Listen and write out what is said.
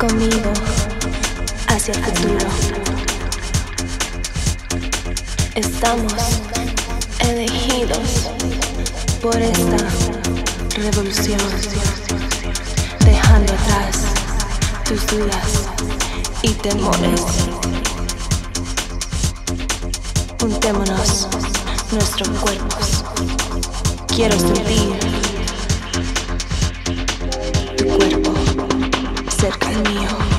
Conmigo hacia el futuro. Estamos elegidos por esta revolución, dejando atrás tus dudas y temores. Juntémonos nuestros cuerpos. Quiero sentir cerca del mío.